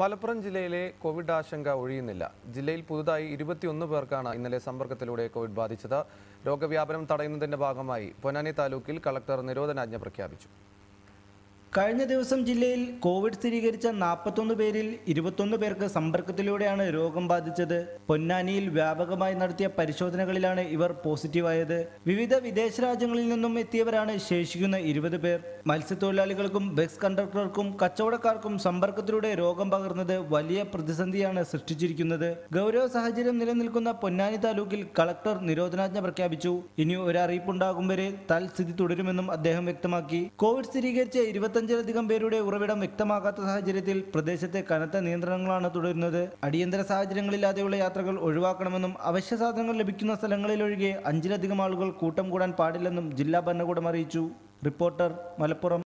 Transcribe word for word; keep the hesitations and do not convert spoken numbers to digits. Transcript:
മലപ്പുറം ജില്ലയിലെ കോവിഡ് ആശങ്ക ഒഴിയുന്നില്ല. ജില്ലയിൽ പുതുതായി ഇരുപത്തിയൊന്ന് പേർക്കാണ് ഇന്നലെ സമ്പർക്കത്തിലൂടെ കോവിഡ് ബാധിച്ചത്. രോഗവ്യാപനം തടയുന്നതിന്റെ ഭാഗമായി പൊന്നാനി താലൂക്കിൽ കളക്ടർ നിരോധനാജ്ഞ പ്രഖ്യാപിച്ചു. കഴിഞ്ഞ ദിവസം ജില്ലയിൽ കോവിഡ് സ്ഥിരീകരിച്ച നാൽപ്പത്തൊന്ന് പേരിൽ ഇരുപത്തൊന്ന് പേർക്ക് സമ്പർക്കത്തിലൂടെയാണ് രോഗം ബാധിച്ചത്. പൊന്നാനിയിൽ വ്യാപകമായി നടത്തിയ പരിശോധനകളിലാണ് ഇവർ പോസിറ്റീവായത്. വിവിധ വിദേശ രാജ്യങ്ങളിൽ നിന്നും എത്തിയവരാണ് ശേഷിക്കുന്ന ഇരുപത് പേർ. മത്സ്യത്തൊഴിലാളികൾക്കും ബസ് കണ്ടക്ടർക്കും കച്ചവടക്കാർക്കും സമ്പർക്കത്തിലൂടെ രോഗം പകർന്നത് വലിയ പ്രതിസന്ധിയാണ് സൃഷ്ടിച്ചിരിക്കുന്നത്. ഗൗരവ സാഹചര്യം നിലനിൽക്കുന്ന പൊന്നാനി താലൂക്കിൽ കളക്ടർ നിരോധനാജ്ഞ പ്രഖ്യാപിച്ചു. ഇനി ഒരറിയിപ്പുണ്ടാകും വരെ തൽസ്ഥിതി തുടരുമെന്നും അദ്ദേഹം വ്യക്തമാക്കി. കോവിഡ് സ്ഥിരീകരിച്ച ഇരുപത്തി അഞ്ചിലധികം പേരുടെ ഉറവിടം വ്യക്തമാകാത്ത സാഹചര്യത്തിൽ പ്രദേശത്തെ കനത്ത നിയന്ത്രണങ്ങളാണ് തുടരുന്നത്. അടിയന്തര സാഹചര്യങ്ങളില്ലാതെയുള്ള യാത്രകൾ ഒഴിവാക്കണമെന്നും അവശ്യ സാധനങ്ങൾ ലഭിക്കുന്ന സ്ഥലങ്ങളിലൊഴികെ അഞ്ചിലധികം ആളുകൾ കൂട്ടം കൂടാൻ പാടില്ലെന്നും ജില്ലാ ഭരണകൂടം അറിയിച്ചു. റിപ്പോർട്ടർ, മലപ്പുറം.